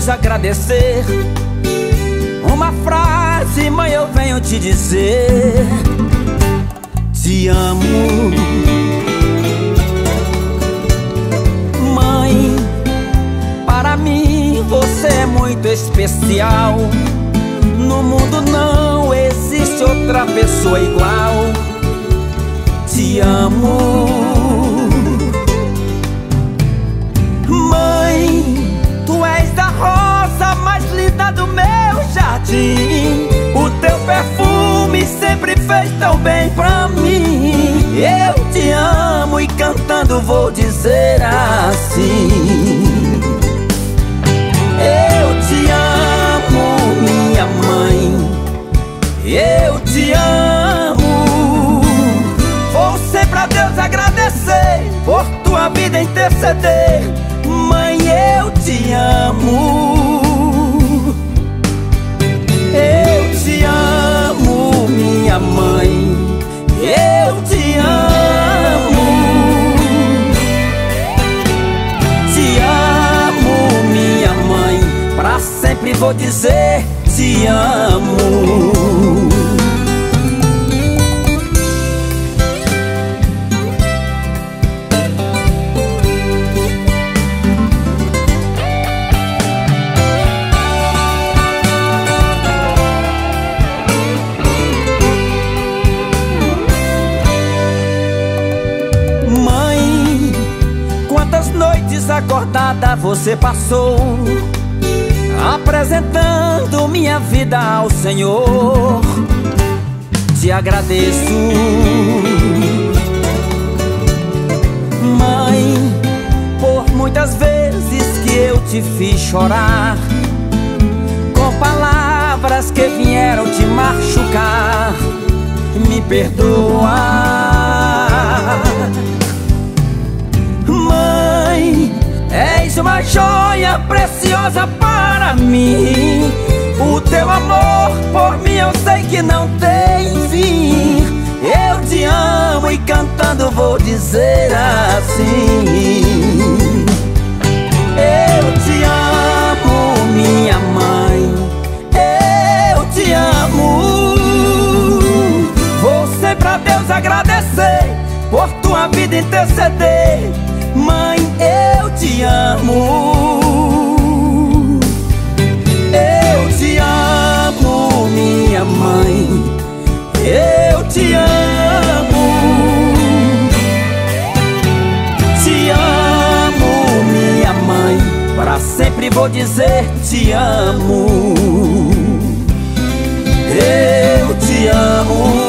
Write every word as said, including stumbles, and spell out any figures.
Deus agradecer. Uma frase, mãe, eu venho te dizer: te amo. Mãe, para mim você é muito especial. No mundo não existe outra pessoa igual. Te amo. Mãe, tu és a rosa mais linda do meu jardim. O teu perfume sempre fez tão bem pra mim. Eu te amo e cantando vou dizer assim: eu te amo, minha mãe. Eu te amo. Vou sempre a Deus agradecer por tua vida interceder. Mãe, eu te amo. Eu te amo, minha mãe. Eu te amo. Te amo, minha mãe. Pra sempre vou dizer: te amo. Acordada você passou, apresentando minha vida ao Senhor. Te agradeço, mãe, por muitas vezes que eu te fiz chorar, com palavras que vieram te machucar. Me perdoa, mãe. És uma joia preciosa para mim. O teu amor por mim eu sei que não tem fim. Eu te amo e cantando vou dizer assim: eu te amo, minha mãe. Eu te amo. Vou sempre a Deus agradecer por tua vida interceder. Mãe, eu te amo. Eu te amo, minha mãe. Eu te amo. Te amo, minha mãe. Pra sempre vou dizer: te amo. Eu te amo.